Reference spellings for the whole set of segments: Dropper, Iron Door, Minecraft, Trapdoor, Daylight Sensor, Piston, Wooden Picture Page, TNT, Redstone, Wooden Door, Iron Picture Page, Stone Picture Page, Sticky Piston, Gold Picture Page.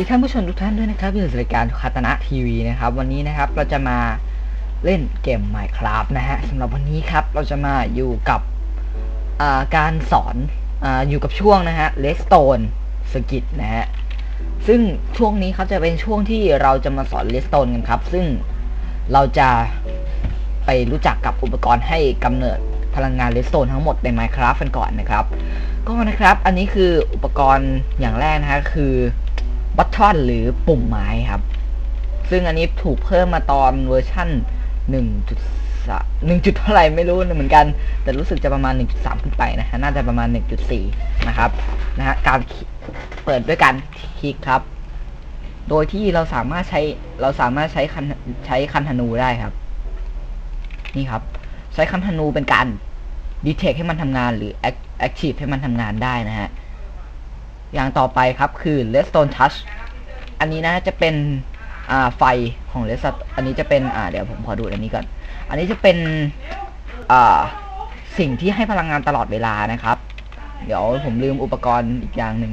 ดีท่านผู้ชมทุกท่านด้วยนะครับอยู่ในรายการคาตนะทีวีนะครับวันนี้นะครับเราจะมาเล่นเกม Minecraft นะฮะสำหรับวันนี้ครับเราจะมาอยู่กับการสอนอยู่กับช่วงนะฮะ Redstone สกิทนะฮะซึ่งช่วงนี้ครับจะเป็นช่วงที่เราจะมาสอน Redstone กันครับซึ่งเราจะไปรู้จักกับอุปกรณ์ให้กำเนิดพลังงาน Redstone ทั้งหมดใน Minecraft กันก่อนนะครับก็นะครับอันนี้คืออุปกรณ์อย่างแรกนะฮะคือบัตทอนหรือปุ่มไม้ครับซึ่งอันนี้ถูกเพิ่มมาตอนเวอร์ชั่น 1.1 เท่าไหร่ไม่รู้เหมือนกันแต่รู้สึกจะประมาณ 1.3 ขึ้นไปนะฮะน่าจะประมาณ 1.4 นะครับนะฮะการเปิดด้วยการคลิกครับโดยที่เราสามารถใช้คันธนูได้ครับนี่ครับใช้คันธนูเป็นการดีเทคให้มันทำงานหรือแอคทีฟให้มันทำงานได้นะฮะอย่างต่อไปครับคือ Redstone Touch อันนี้นะจะเป็นไฟของ Redstone อันนี้จะเป็นเดี๋ยวผมขอดูอันนี้ก่อนอันนี้จะเป็นสิ่งที่ให้พลังงานตลอดเวลานะครับเดี๋ยวผมลืมอุปกรณ์อีกอย่างหนึ่ง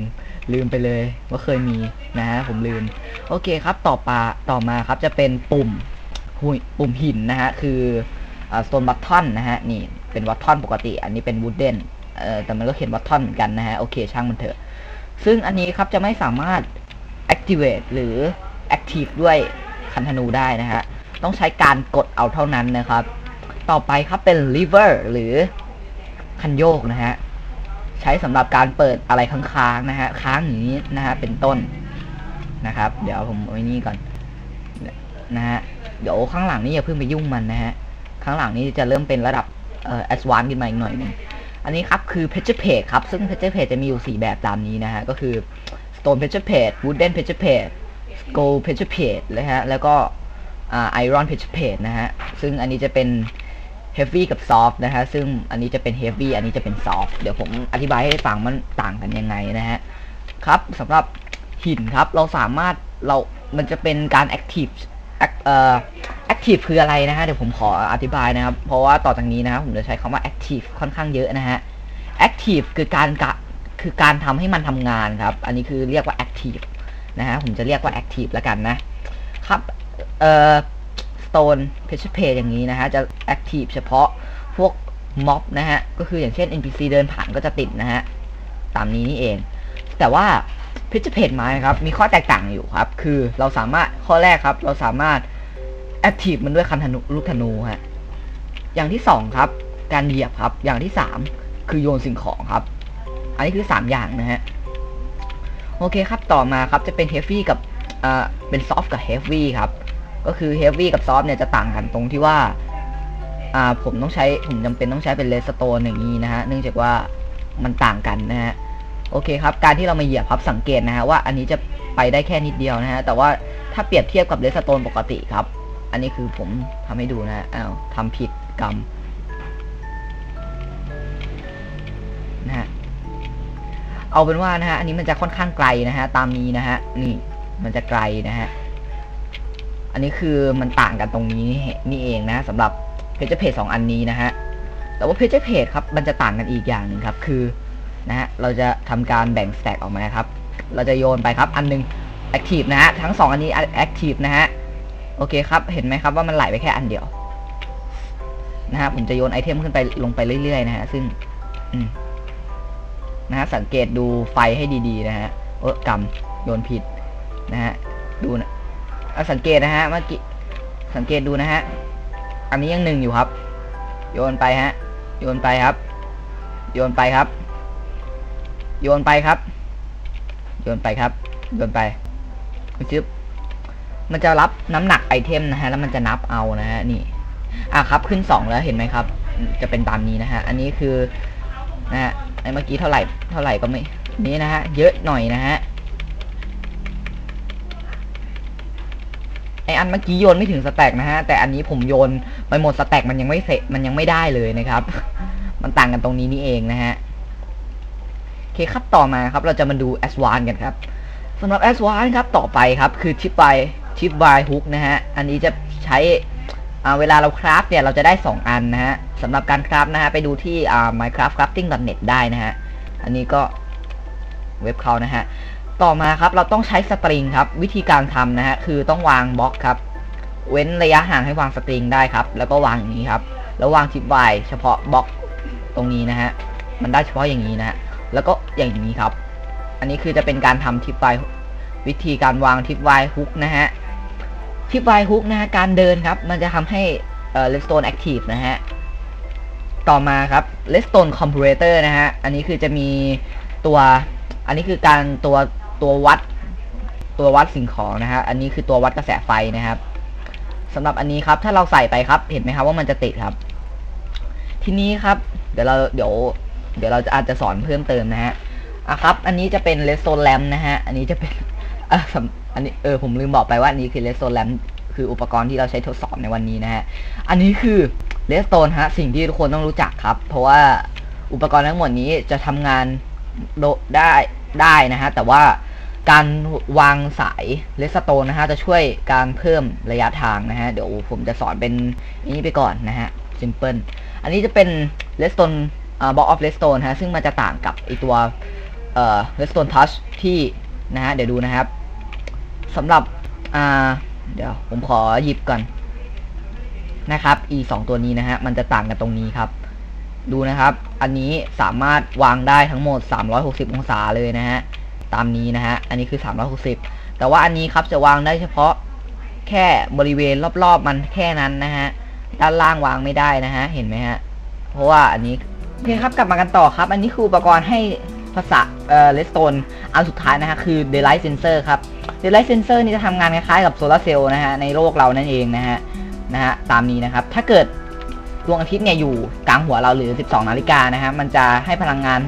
ลืมไปเลยว่าเคยมีนะฮะผมลืมโอเคครับต่อมาครับจะเป็นปุ่มหินนะฮะคือStone Button นะฮะนี่เป็น Button ปกติอันนี้เป็น Wooden แต่มันก็เขียน Button เหมือนกันนะฮะโอเคช่างมันเถอะซึ่งอันนี้ครับจะไม่สามารถ activate หรือ active ด้วยคันธนูได้นะฮะต้องใช้การกดเอาเท่านั้นนะครับต่อไปครับเป็น lever หรือคันโยกนะฮะใช้สำหรับการเปิดอะไรค้างๆนะฮะค้างอย่างนี้นะฮะเป็นต้นนะครับเดี๋ยวผมเอาไว้นี่ก่อนนะฮะเดี๋ยวข้างหลังนี้อย่าเพิ่งไปยุ่งมันนะฮะข้างหลังนี้จะเริ่มเป็นระดับadvanced ขึ้นมาอีกหน่อยนึงอันนี้ครับคือ Picture Page ครับซึ่ง Picture Page จะมีอยู่4แบบตามนี้นะฮะก็คือ Stone Picture Page Wooden Picture Page Gold Picture Page นะฮะแล้วก็Iron Picture Page นะฮะซึ่งอันนี้จะเป็น Heavy กับ Soft นะฮะซึ่งอันนี้จะเป็น Heavy อันนี้จะเป็น Soft เดี๋ยวผมอธิบายให้ฟังมันต่างกันยังไงนะฮะครับสำหรับหินครับเราสามารถมันจะเป็นการ Active Active คืออะไรนะฮะเดี๋ยวผมขออธิบายนะครับเพราะว่าต่อจากนี้นะครับผมจะใช้คำว่า Active ค่อนข้างเยอะนะฮะ Active คือการทำให้มันทำงานครับอันนี้คือเรียกว่า Active นะฮะผมจะเรียกว่า Active ละกันนะครับStone Picture Page อย่างนี้นะฮะจะ Active เฉพาะพวกม็อบนะฮะก็คืออย่างเช่น NPC เดินผ่านก็จะติดนะฮะตามนี้นี่เองแต่ว่า Picture Page ไม้ครับมีข้อแตกต่างอยู่ครับคือเราสามารถข้อแรกครับเราสามารถactive มันด้วยคันธนูลูกธนูฮะอย่างที่2ครับการเหยียบครับอย่างที่3คือโยนสิ่งของครับอันนี้คือ3อย่างนะฮะโอเคครับต่อมาครับจะเป็น heavy กับเป็น soft กับ heavy ครับก็คือ heavy กับ soft เนี่ยจะต่างกันตรงที่ว่าผมจำเป็นต้องใช้เป็น redstone อย่างนี้นะฮะเนื่องจากว่ามันต่างกันนะฮะโอเคครับการที่เรามาเหยียบครับสังเกตนะฮะว่าอันนี้จะไปได้แค่นิดเดียวนะฮะแต่ว่าถ้าเปรียบเทียบกับ redstone ปกติครับอันนี้คือผมทำให้ดูนะอ้าวทำผิดกรรมนะฮะเอาเป็นว่านะฮะอันนี้มันจะค่อนข้างไกลนะฮะตามนี้นะฮะนี่มันจะไกลนะฮะอันนี้คือมันต่างกันตรงนี้นี่เองนะสำหรับ Picture Page 2อันนี้นะฮะแต่ว่า Picture Page ครับมันจะต่างกันอีกอย่างนึงครับคือนะฮะเราจะทำการแบ่ง stack ออกมาครับเราจะโยนไปครับอันนึง active นะฮะทั้ง2อันนี้ active นะฮะโอเคครับเห็นไหมครับว่ามันไหลไปแค่อันเดียวนะฮะผมจะโยนไอเทมขึ้นไปลงไปเรื่อยๆนะฮะซึ่งนะฮะสังเกตดูไฟให้ดีๆนะฮะกำโยนผิดนะฮะดูนะสังเกตนะฮะเมื่อกี้สังเกตดูนะฮะอันนี้ยัง1อยู่ครับโยนไปฮะโยนไปครับโยนไปครับโยนไปครับโยนไปครับโยนไปจึ๊บมันจะรับน้ำหนักไอเทมนะฮะแล้วมันจะนับเอานะฮะนี่ครับขึ้น2แล้วเห็นไหมครับจะเป็นตามนี้นะฮะอันนี้คือนะฮะไอเมื่อกี้เท่าไหร่ก็ไม่นี่นะฮะเยอะหน่อยนะฮะไออันเมื่อกี้โยนไม่ถึงสแต็กนะฮะแต่อันนี้ผมโยนไปหมดสแต็กมันยังไม่เสร็จมันยังไม่ได้เลยนะครับมันต่างกันตรงนี้นี่เองนะฮะโอเคครับต่อมาครับเราจะมาดูแอสวานกันครับสำหรับแอสวานครับต่อไปครับคือชิปไวฮุกนะฮะอันนี้จะใช้เวลาเราคราฟเนี่ยเราจะได้2อันนะฮะสำหรับการคราฟนะฮะไปดูที่Minecraft crafting.net ได้นะฮะอันนี้ก็เว็บเขานะฮะ ต่อมาครับเราต้องใช้สตริงครับวิธีการทำนะฮะคือต้องวางบล็อกครับเว้นระยะห่างให้วางสตริงได้ครับแล้วก็วางอย่างนี้ครับแล้ววางทิปไว้เฉพาะบล็อกตรงนี้นะฮะมันได้เฉพาะอย่างนี้นะแล้วก็อย่างนี้ครับอันนี้คือจะเป็นการทำทิปไว้วิธีการวางทิปไว้ฮุกนะฮะทิปไว้ฮุกนะฮะการเดินครับมันจะทำให้Redstone Active นะฮะต่อมาครับ Redstone Comparator นะฮะอันนี้คือจะมีตัวอันนี้คือการตัววัดสิ่งของนะฮะอันนี้คือตัววัดกระแสไฟนะครับสำหรับอันนี้ครับถ้าเราใส่ไปครับเห็นไหมครับว่ามันจะติดครับทีนี้ครับเดี๋ยวเราจะอาจจะสอนเพิ่มเติมนะฮะอ่ะครับอันนี้จะเป็น Redstone Lamp นะฮะอันนี้จะเป็นอันนี้ผมลืมบอกไปว่าอันนี้คือ Redstone Lamp คืออุปกรณ์ที่เราใช้ทดสอบในวันนี้นะฮะอันนี้คือ Redstone ฮะสิ่งที่ทุกคนต้องรู้จักครับเพราะว่าอุปกรณ์ทั้งหมดนี้จะทำงานได้นะฮะแต่ว่าการวางสายเรดสโตนนะฮะจะช่วยการเพิ่มระยะทางนะฮะเดี๋ยวผมจะสอนเป็นอันนี้ไปก่อนนะฮะ simple อันนี้จะเป็นเรดสโตนbox of redstone ฮะซึ่งมันจะต่างกับไอตัวredstone touch ที่นะฮะเดี๋ยวดูนะครับสำหรับเดี๋ยวผมขอหยิบก่อนนะครับ e 2ตัวนี้นะฮะมันจะต่างกันตรงนี้ครับดูนะครับอันนี้สามารถวางได้ทั้งหมด360องศาเลยนะฮะตามนี้นะฮะอันนี้คือ360แต่ว่าอันนี้ครับจะวางได้เฉพาะแค่บริเวณรอบๆมันแค่นั้นนะฮะด้านล่างวางไม่ได้นะฮะเห็นไหมฮะเพราะว่าอันนี้โอเคครับกลับมากันต่อครับอันนี้คืออุปกรณ์ให้ภาษาRedstone อันสุดท้ายนะฮะคือ Daylight Sensor ครับ Daylight Sensor นี่จะทำงานคล้ายๆกับโซลาร์เซลล์นะฮะในโลกเรานั่นเองนะฮะตามนี้นะครับถ้าเกิดดวงอาทิตย์เนี่ยอยู่กลางหัวเราหรือ12นาฬิกานะฮะมันจะให้พลังงาน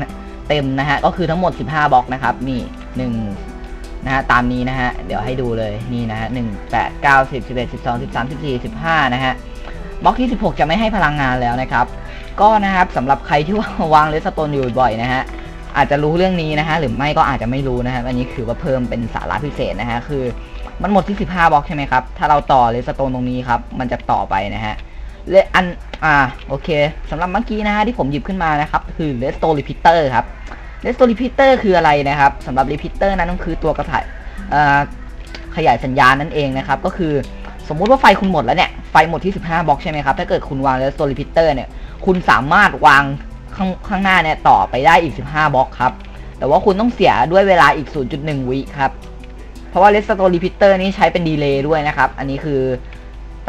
เต็มนะฮะก็คือทั้งหมด15บล็อกนะครับนี่1นะฮะตามนี้นะฮะเดี๋ยวให้ดูเลยนี่นะฮะ1 8 9 10 11 12 13 14 15นะฮะบล็อกที่16จะไม่ให้พลังงานแล้วนะครับก็นะครับสำหรับใครที่วางเรดสโตนอยู่บ่อยนะฮะอาจจะรู้เรื่องนี้นะฮะหรือไม่ก็อาจจะไม่รู้นะครับอันนี้คือว่าเพิ่มเป็นสาระพิเศษนะฮะคือมันหมดที่15บล็อกใช่ไหมครับถ้าเราต่อเรดสโตนตรงนี้ครับมันจะต่อไปนะฮะและอันโอเคสำหรับเมื่อกี้นะฮะที่ผมหยิบขึ้นมานะครับคือ Redstone Repeater ครับ Redstone Repeater คืออะไรนะครับสำหรับ Repeater นั้นก็คือตัวกระถ่ายขยายสัญญาณนั่นเองนะครับก็คือสมมุติว่าไฟคุณหมดแล้วเนี่ยไฟหมดที่15บล็อกใช่ไหมครับถ้าเกิดคุณวาง Redstone Repeater เนี่ยคุณสามารถวางข้างหน้าเนี่ยต่อไปได้อีก15บล็อกครับแต่ว่าคุณต้องเสียด้วยเวลาอีก 0.1 วิครับเพราะว่า Redstone Repeater นี้ใช้เป็นดีเลย์ด้วยนะครับอันนี้คือ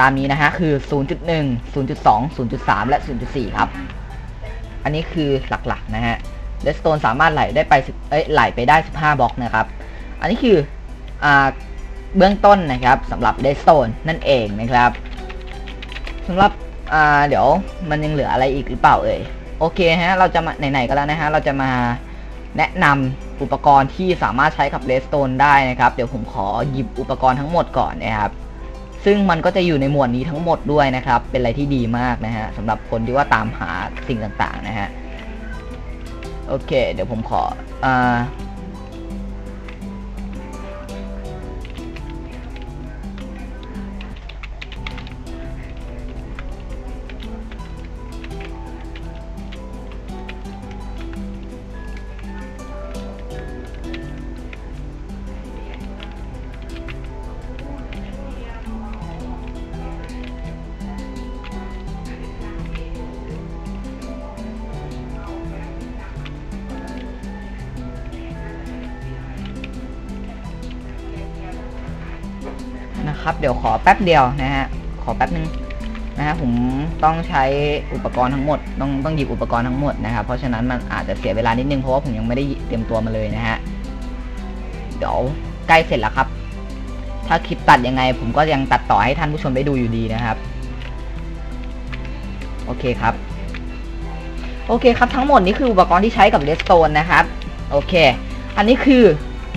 ตามนี้นะฮะคือ 0.1 0.2 0.3 และ 0.4 ครับอันนี้คือหลักๆนะฮะ Redstone สามารถไหลไปได้15บล็อกนะครับอันนี้คือเบื้องต้นนะครับสำหรับ Redstone นั่นเองนะครับสำหรับเดี๋ยวมันยังเหลืออะไรอีกหรือเปล่าเอ่ยโอเคฮะเราจะมาไหนๆก็แล้วนะฮะเราจะมาแนะนำอุปกรณ์ที่สามารถใช้กับ Redstone ได้นะครับเดี๋ยวผมขอหยิบอุปกรณ์ทั้งหมดก่อนนะครับซึ่งมันก็จะอยู่ในหมวดนี้ทั้งหมดด้วยนะครับเป็นอะไรที่ดีมากนะฮะสำหรับคนที่ว่าตามหาสิ่งต่างๆนะฮะโอเคเดี๋ยวผมขอนะครับเดี๋ยวขอแป๊บเดียวนะฮะขอแป๊บนึงนะฮะผมต้องใช้อุปกรณ์ทั้งหมดต้องหยิบอุปกรณ์ทั้งหมดนะครับเพราะฉะนั้นมันอาจจะเสียเวลานิดนึงเพราะว่าผมยังไม่ได้เตรียมตัวมาเลยนะฮะเดี๋ยวใกล้เสร็จแล้วครับถ้าคลิปตัดยังไงผมก็ยังตัดต่อให้ท่านผู้ชมได้ดูอยู่ดีนะครับโอเคครับโอเคครับทั้งหมดนี้คืออุปกรณ์ที่ใช้กับ Redstone นะครับโอเคอันนี้คือ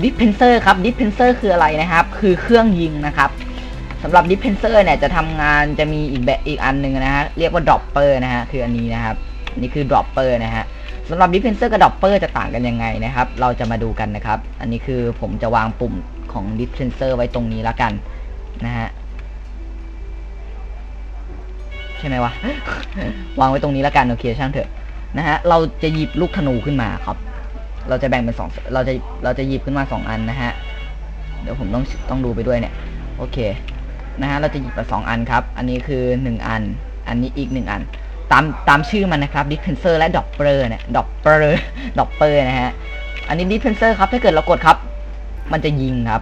ดิสเพนเซอร์ครับดิสเพนเซอร์คืออะไรนะครับคือเครื่องยิงนะครับสำหรับดิสเพนเซอร์เนี่ยจะทำงานจะมีอีกอันนึงนะฮะเรียกว่าดรอปเปอร์นะฮะคืออันนี้นะครับนี่คือดรอปเปอร์นะฮะสำหรับดิสเพนเซอร์กับดรอปเปอร์จะต่างกันยังไงนะครับเราจะมาดูกันนะครับอันนี้คือผมจะวางปุ่มของดิสเพนเซอร์ไว้ตรงนี้ละกันนะฮะใช่ไหมวะ วางไว้ตรงนี้ละกันโอเคช่างเถอะนะฮะเราจะหยิบลูกธนูขึ้นมาครับ เราจะแบ่งเป็นสองเราจะหยิบขึ้นมา2อันนะฮะเดี๋ยวผมต้องดูไปด้วยเนี่ยโอเคนะฮะเราจะหยิบมา2อันครับอันนี้คือ1อันอันนี้อีก1อันตามชื่อมันนะครับดิสเพนเซอร์และดอปเปอร์เนี่ยดอปเปอร์นะฮะอันนี้ดิสเพนเซอร์ครับถ้าเกิดเรากดครับมันจะยิงครับ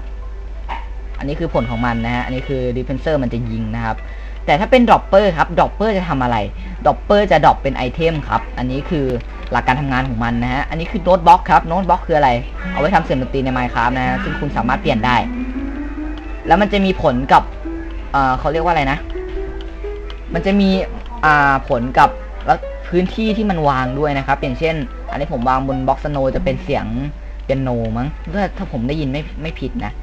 อันนี้คือผลของมันนะฮะอันนี้คือดิสเพนเซอร์มันจะยิงนะครับแต่ถ้าเป็นดรอปเปอร์ครับดรอปเปอร์จะทำอะไรดรอปเปอร์จะดรอปเป็นไอเทมครับอันนี้คือหลักการทำงานของมันนะฮะอันนี้คือโน้ตบล็อกครับโน้ตบล็อกคืออะไรเอาไว้ทำเสียงดนตรีใน Minecraft นะฮะซึ่งคุณสามารถเปลี่ยนได้แล้วมันจะมีผลกับเขาเรียกว่าอะไรนะมันจะมีผลกับพื้นที่ที่มันวางด้วยนะครับอย่างเช่นอันนี้ผมวางบนบล็อกสโนว์จะเป็นเสียงเปียโนมั้งถ้าผมได้ยินไม่ผิดนะ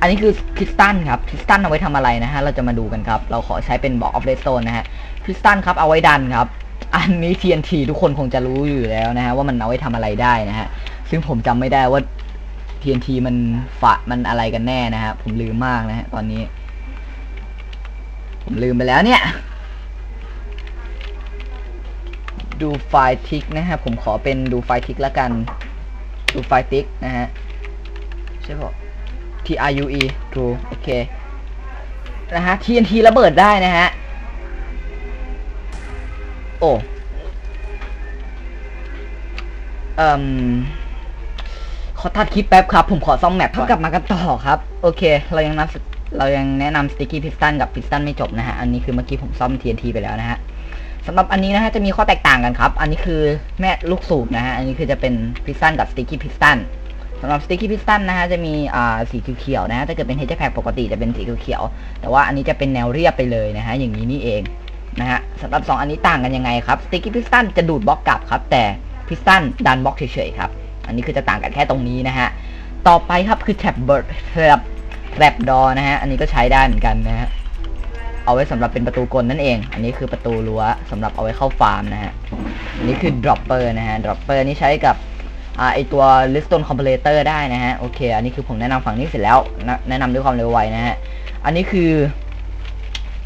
อันนี้คือคริสตัลครับคริสตัลเอาไว้ทำอะไรนะฮะเราจะมาดูกันครับเราขอใช้เป็นบล็อกออฟเรดสโตนนะฮะคริสตัลครับเอาไว้ดันครับอันนี้ TNT ทุกคนคงจะรู้อยู่แล้วนะฮะว่ามันเอาไว้ทำอะไรได้นะฮะซึ่งผมจำไม่ได้ว่า TNT มันอะไรกันแน่นะฮะผมลืมมากนะฮะตอนนี้ผมลืมไปแล้วเนี่ยดูไฟทิกนะฮะผมขอเป็นดูไฟทิกละกันดูไฟทิกนะฮะใช่ปะTRUE True โอเคนะฮะ TNT ระเบิดได้นะฮะโอ้ขอตัดคลิปแป๊บครับผมขอซ่อมแมปกลับมากันต่อครับโอเคเรายังแนะนำ Sticky Piston กับ Piston ไม่จบนะฮะอันนี้คือเมื่อกี้ผมซ่อม TNT ไปแล้วนะฮะสำหรับอันนี้นะฮะจะมีข้อแตกต่างกันครับอันนี้คือแม่ลูกสูบนะฮะอันนี้คือจะเป็น Piston กับ Sticky Pistonสำหรับ Sticky Piston นะฮะจะมีสีเขียวๆนะฮะถ้าเกิดเป็น Hatchback ปกติจะเป็นสีเขียวๆแต่ว่าอันนี้จะเป็นแนวเรียบไปเลยนะฮะอย่างนี้นี่เองนะฮะสำหรับ2อันนี้ต่างกันยังไงครับ Sticky Piston จะดูดบล็อกกลับครับแต่ Piston ดันบล็อกเฉยๆครับอันนี้คือจะต่างกันแค่ตรงนี้นะฮะต่อไปครับคือ Trapdoor นะฮะอันนี้ก็ใช้ได้เหมือนกันนะฮะเอาไว้สำหรับเป็นประตูกลนั่นเองอันนี้คือประตูรั้วสำหรับเอาไว้เข้าฟาร์มนะฮะอันนี้คือ Dropper นะฮะ Dropper นี่ใช้กับไอตัว Redstone Compilator ได้นะฮะโอเคอันนี้คือผมแนะนำฝั่งนี้เสร็จแล้วแนะนำด้วยความเร็วไวนะฮะอันนี้คือ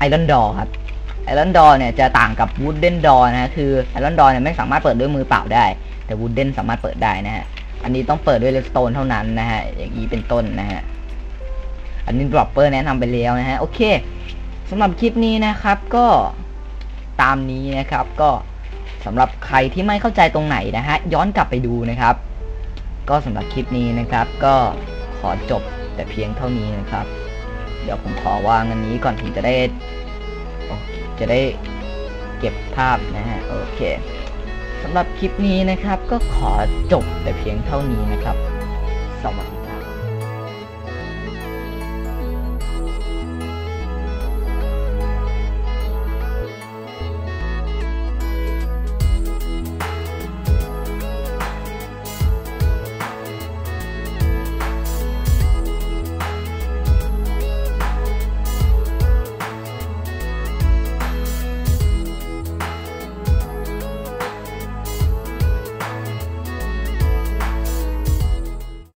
Iron Door ครับ Iron Door เนี่ยจะต่างกับ Wooden Door นะฮะคือ Iron Door เนี่ยไม่สามารถเปิดด้วยมือเปล่าได้แต่ Wooden สามารถเปิดได้นะฮะอันนี้ต้องเปิดด้วย Redstone เท่านั้นนะฮะอย่างนี้เป็นต้นนะฮะอันนี้ Dropper แนะนำไปแล้วนะฮะโอเคสำหรับคลิปนี้นะครับก็ตามนี้นะครับก็สำหรับใครที่ไม่เข้าใจตรงไหนนะฮะย้อนกลับไปดูนะครับก็สำหรับคลิปนี้นะครับก็ขอจบแต่เพียงเท่านี้นะครับเดี๋ยวผมขอวางอันนี้ก่อนผมจะได้เก็บภาพนะฮะโอเคสำหรับคลิปนี้นะครับก็ขอจบแต่เพียงเท่านี้นะครับสวัสดี